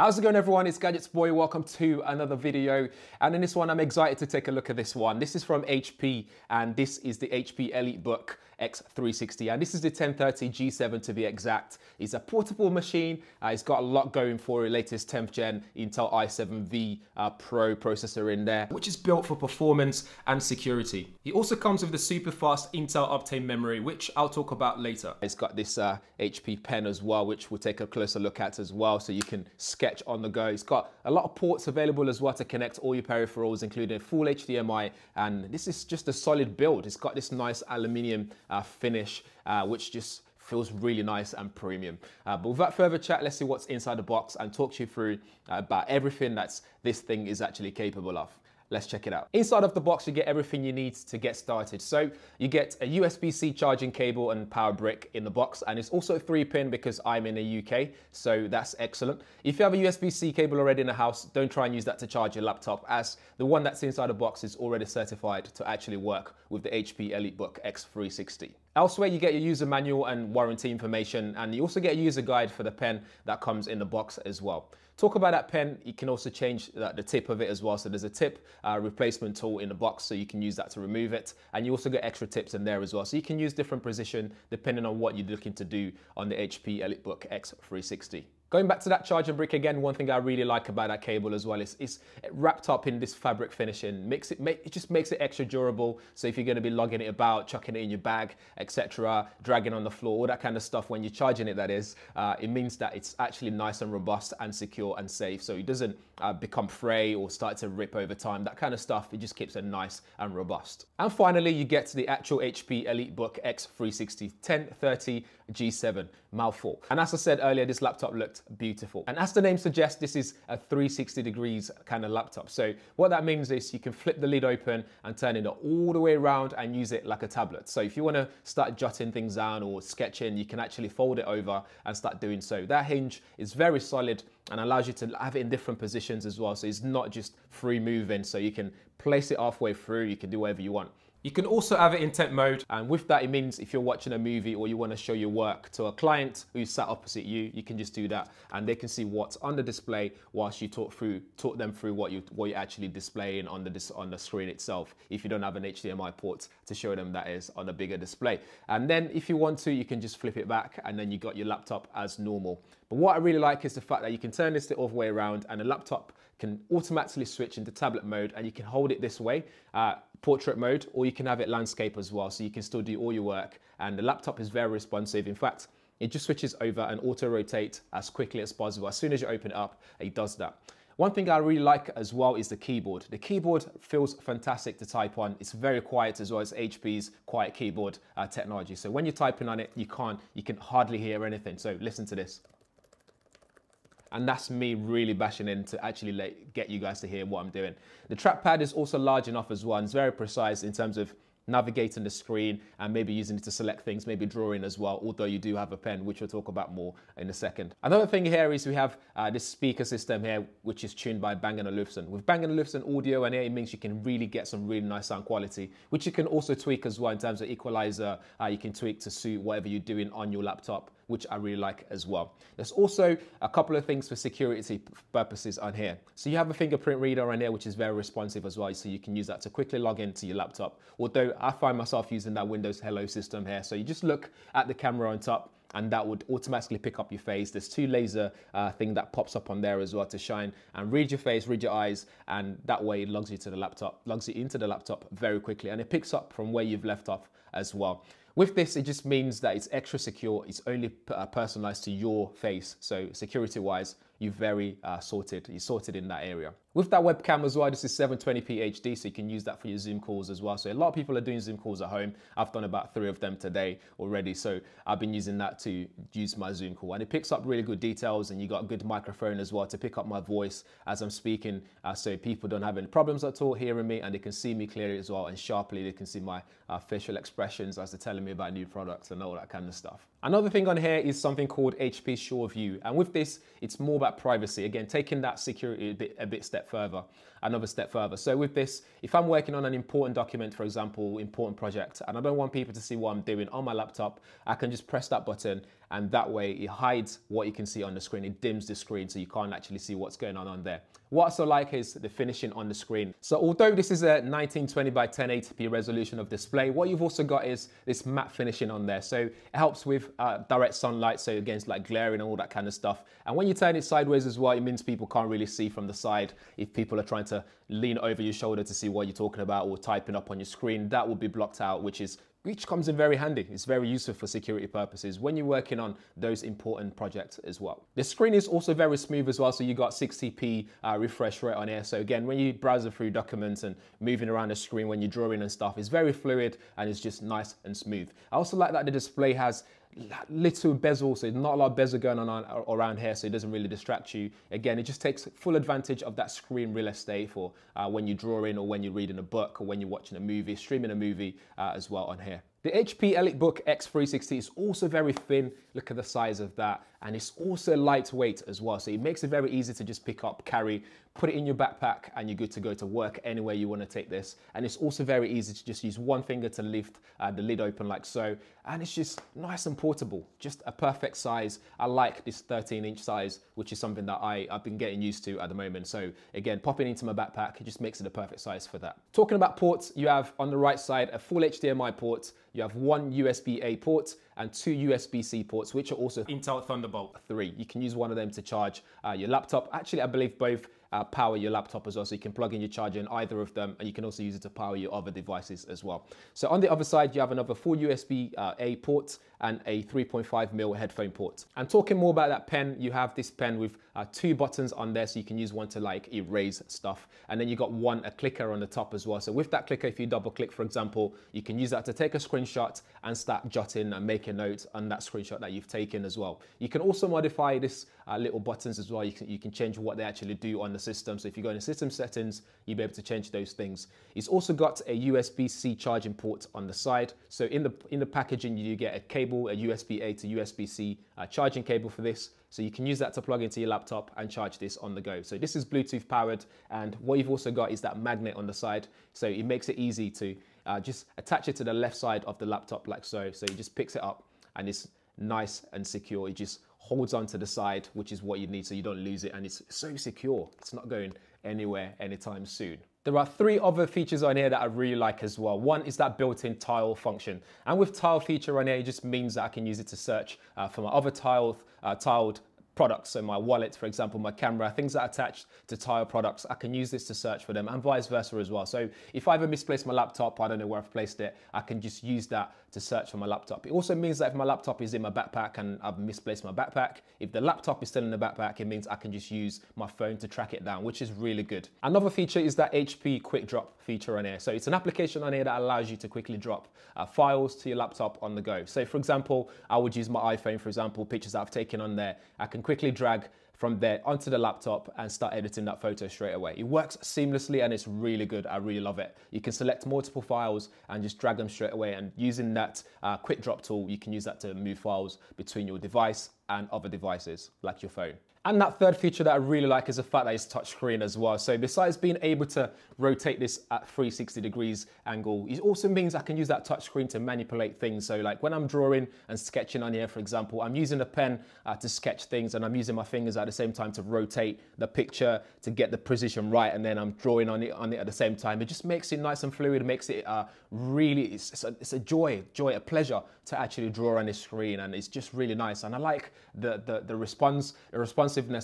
How's it going, everyone? It's GadgetsBoy. Welcome to another video. And in this one, I'm excited to take a look at this one. This is from HP, and this is the HP EliteBook X360. And this is the 1030 G7 to be exact. It's a portable machine. It's got a lot going for it. Latest 10th gen Intel i7V Pro processor in there, which is built for performance and security. It also comes with the super fast Intel Optane memory, which I'll talk about later. It's got this HP pen as well, which we'll take a closer look at as well, so you can sketch on the go. It's got a lot of ports available as well to connect all your peripherals, including full HDMI, and this is just a solid build. It's got this nice aluminium finish, which just feels really nice and premium. But without further chat, let's see what's inside the box and talk to you through about everything that this thing is actually capable of. Let's check it out. Inside of the box, you get everything you need to get started. So you get a USB-C charging cable and power brick in the box, and it's also 3-pin because I'm in the UK, so that's excellent. If you have a USB-C cable already in the house, don't try and use that to charge your laptop, as the one that's inside the box is already certified to actually work with the HP EliteBook X360. Elsewhere, you get your user manual and warranty information, and you also get a user guide for the pen that comes in the box as well. Talk about that pen, you can also change the tip of it as well. So there's a tip replacement tool in the box, so you can use that to remove it. And you also get extra tips in there as well. So you can use different position depending on what you're looking to do on the HP EliteBook X360. Going back to that charging brick again, one thing I really like about that cable as well is it's wrapped up in this fabric finishing. It just makes it extra durable. So if you're gonna be lugging it about, chucking it in your bag, etc., dragging on the floor, all that kind of stuff when you're charging it, that is, it means that it's actually nice and robust and secure and safe. So it doesn't become fray or start to rip over time, that kind of stuff. It just keeps it nice and robust. And finally, you get the actual HP EliteBook X360 1030 G7 mouthful. And as I said earlier, this laptop looked beautiful. And as the name suggests, this is a 360 degrees kind of laptop. So what that means is you can flip the lid open and turn it all the way around and use it like a tablet. So if you want to start jotting things down or sketching, you can actually fold it over and start doing so. That hinge is very solid and allows you to have it in different positions as well. So it's not just free moving. So you can place it halfway through, you can do whatever you want. You can also have it in tent mode, and with that it means if you're watching a movie or you want to show your work to a client who's sat opposite you, you can just do that and they can see what's on the display whilst you talk them through what you're actually displaying on the screen itself, if you don't have an HDMI port to show them that is on a bigger display. And then if you want to, you can just flip it back and then you got your laptop as normal. But what I really like is the fact that you can turn this the other way around and the laptop can automatically switch into tablet mode, and you can hold it this way, portrait mode, or you can have it landscape as well, so you can still do all your work. And the laptop is very responsive. In fact, it just switches over and auto-rotate as quickly as possible. As soon as you open it up, it does that. One thing I really like as well is the keyboard. The keyboard feels fantastic to type on. It's very quiet as well. It's HP's quiet keyboard technology. So when you're typing on it, you can hardly hear anything. So listen to this. And that's me really bashing in to actually get you guys to hear what I'm doing. The trackpad is also large enough as well, and it's very precise in terms of navigating the screen and maybe using it to select things, maybe drawing as well, although you do have a pen, which we'll talk about more in a second. Another thing here is we have this speaker system here, which is tuned by Bang & Olufsen. With Bang & Olufsen audio in here, it means you can really get some really nice sound quality, which you can also tweak as well in terms of equalizer. You can tweak to suit whatever you're doing on your laptop, which I really like as well. There's also a couple of things for security purposes on here. So you have a fingerprint reader on here, which is very responsive as well. So you can use that to quickly log into your laptop. Although I find myself using that Windows Hello system here. So you just look at the camera on top and that would automatically pick up your face. There's two laser thing that pops up on there as well to shine and read your face, read your eyes, and that way it logs you into the laptop very quickly, and it picks up from where you've left off as well. With this, it just means that it's extra secure. It's only personalized to your face. So security-wise, you're very sorted. You're sorted in that area. With that webcam as well, this is 720p HD, so you can use that for your Zoom calls as well. So a lot of people are doing Zoom calls at home. I've done about 3 of them today already. So I've been using that to use my Zoom call. And it picks up really good details, and you got a good microphone as well to pick up my voice as I'm speaking, so people don't have any problems at all hearing me, and they can see me clearly as well, and sharply they can see my facial expressions as they're telling me about new products and all that kind of stuff. Another thing on here is something called HP Sure View. And with this, it's more about privacy. Again, taking that security another step further. So with this, if I'm working on an important document, for example, important project, and I don't want people to see what I'm doing on my laptop, I can just press that button and that way it hides what you can see on the screen. It dims the screen so you can't actually see what's going on there. What I also like is the finishing on the screen. So although this is a 1920 by 1080p resolution of display, what you've also got is this matte finishing on there. So it helps with direct sunlight, so against like glaring and all that kind of stuff. And when you turn it sideways as well, it means people can't really see from the side. If people are trying to lean over your shoulder to see what you're talking about or typing up on your screen, that will be blocked out, which comes in very handy. It's very useful for security purposes when you're working on those important projects as well. The screen is also very smooth as well, so you got 60p refresh rate on here. So again, when you browse through documents and moving around the screen when you're drawing and stuff, it's very fluid and it's just nice and smooth. I also like that the display has little bezel, so not a lot of bezel going on around here, so it doesn't really distract you. Again, it just takes full advantage of that screen real estate for when you're drawing or when you're reading a book or when you're watching a movie, streaming a movie as well on here. The HP EliteBook X360 is also very thin. Look at the size of that. And it's also lightweight as well. So it makes it very easy to just pick up, carry, put it in your backpack, and you're good to go to work anywhere you want to take this. And it's also very easy to just use one finger to lift the lid open like so. And it's just nice and portable, just a perfect size. I like this 13-inch size, which is something that I've been getting used to at the moment. So again, popping into my backpack, it just makes it a perfect size for that. Talking about ports, you have on the right side a full HDMI port. You have one USB-A port and two USB-C ports, which are also Intel Thunderbolt 3. You can use one of them to charge your laptop. Actually, I believe both power your laptop as well, so you can plug in your charger in either of them, and you can also use it to power your other devices as well. So on the other side, you have another full USB-A port and a 3.5mm headphone port. And talking more about that pen, you have this pen with two buttons on there, so you can use one to like erase stuff. And then you got a clicker on the top as well. So with that clicker, if you double click, for example, you can use that to take a screenshot and start jotting and making notes on that screenshot that you've taken as well. You can also modify this little buttons as well. You can change what they actually do on the system. So if you go into system settings, you'll be able to change those things. It's also got a USB-C charging port on the side. So in the packaging, you do get a cable, a USB-A to USB-C charging cable for this. So you can use that to plug into your laptop and charge this on the go. So this is Bluetooth powered, and what you've also got is that magnet on the side. So it makes it easy to just attach it to the left side of the laptop like so. So it just picks it up and it's nice and secure. It just holds onto the side, which is what you need so you don't lose it, and it's so secure. It's not going anywhere anytime soon. There are three other features on here that I really like as well. One is that built-in tile function. And with tile feature on here, it just means that I can use it to search for my other tiled products. So my wallet, for example, my camera, things that are attached to tile products, I can use this to search for them, and vice versa as well. So if I ever misplaced my laptop, I don't know where I've placed it, I can just use that to search for my laptop. It also means that if my laptop is in my backpack and I've misplaced my backpack, if the laptop is still in the backpack, it means I can just use my phone to track it down, which is really good. Another feature is that HP Quick Drop feature on here. So it's an application on here that allows you to quickly drop files to your laptop on the go. So for example, I would use my iPhone, for example, pictures that I've taken on there. I can quickly drag from there onto the laptop and start editing that photo straight away. It works seamlessly and it's really good. I really love it. You can select multiple files and just drag them straight away, and using that quick drop tool, you can use that to move files between your device and other devices like your phone. And that third feature that I really like is the fact that it's touchscreen as well. So besides being able to rotate this at 360 degrees angle, it also means I can use that touchscreen to manipulate things. So like when I'm drawing and sketching on here, for example, I'm using a pen to sketch things, and I'm using my fingers at the same time to rotate the picture to get the position right, and then I'm drawing on it at the same time. It just makes it nice and fluid. It makes it really, it's a joy, a pleasure to actually draw on this screen, and it's just really nice. And I like the response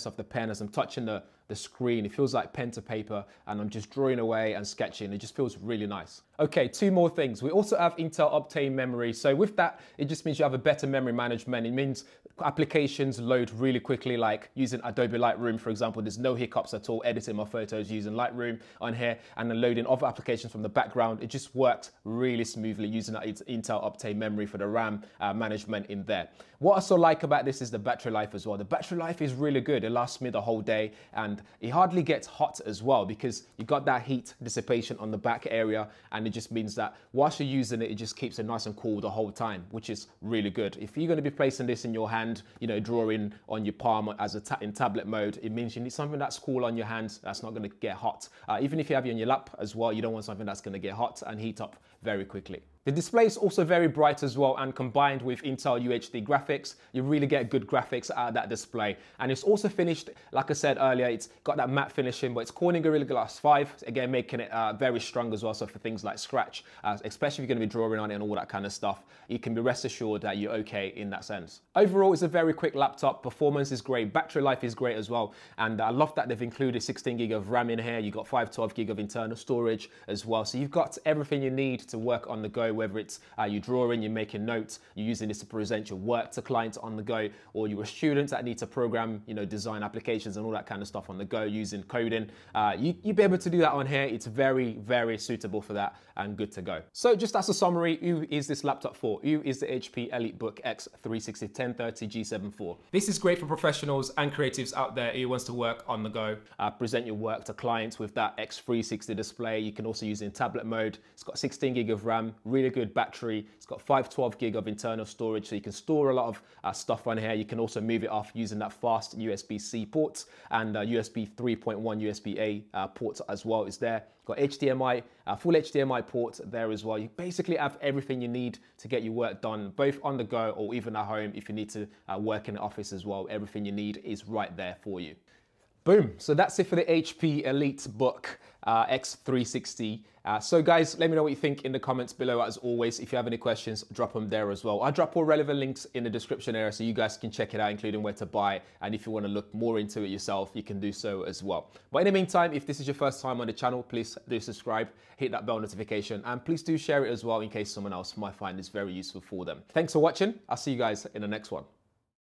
of the pen as I'm touching the screen. It feels like pen to paper, and I'm just drawing away and sketching. It just feels really nice. Okay, two more things. We also have Intel Optane memory. So with that, it just means you have a better memory management. It means applications load really quickly, like using Adobe Lightroom, for example. There's no hiccups at all editing my photos using Lightroom on here, and then loading other applications from the background. It just works really smoothly using that Intel Optane memory for the RAM management in there. What I also like about this is the battery life as well. The battery life is really good. It lasts me the whole day, and it hardly gets hot as well, because you got that heat dissipation on the back area, and it just means that whilst you're using it, it just keeps it nice and cool the whole time, which is really good. If you're going to be placing this in your hand, you know, drawing on your palm as in tablet mode, it means you need something that's cool on your hand, that's not going to get hot. Even if you have it on your lap as well, you don't want something that's going to get hot and heat up very quickly. The display is also very bright as well, and combined with Intel UHD graphics, you really get good graphics out of that display. And it's also finished, like I said earlier, it's got that matte finishing, but it's Corning Gorilla Glass 5, again making it very strong as well, so for things like scratch, especially if you're going to be drawing on it and all that kind of stuff, you can be rest assured that you're okay in that sense. Overall, it's a very quick laptop, performance is great, battery life is great as well, and I love that they've included 16 gig of RAM in here, you've got 512 gig of internal storage as well, so you've got everything you need to work on the go, whether it's you're drawing, you're making notes, you're using this to present your work to clients on the go, or you're a student that need to program, you know, design applications and all that kind of stuff on the go using coding. You'll be able to do that on here. It's very, very suitable for that and good to go. So just as a summary, who is this laptop for? Who is the HP EliteBook X360 1030 G7 IV? This is great for professionals and creatives out there who wants to work on the go. Present your work to clients with that X360 display. You can also use it in tablet mode. It's got 16 gig of RAM, really good battery. It's got 512 gig of internal storage, so you can store a lot of stuff on here. You can also move it off using that fast USB-C port, and USB 3.1 USB-A port as well is there. Got HDMI, full HDMI port there as well. You basically have everything you need to get your work done, both on the go or even at home if you need to work in the office as well. Everything you need is right there for you. Boom, so that's it for the HP EliteBook X360. So guys, let me know what you think in the comments below. As always, if you have any questions, drop them there as well. I'll drop all relevant links in the description area so you guys can check it out, including where to buy. And if you want to look more into it yourself, you can do so as well. But in the meantime, if this is your first time on the channel, please do subscribe, hit that bell notification, and please do share it as well in case someone else might find this very useful for them. Thanks for watching. I'll see you guys in the next one.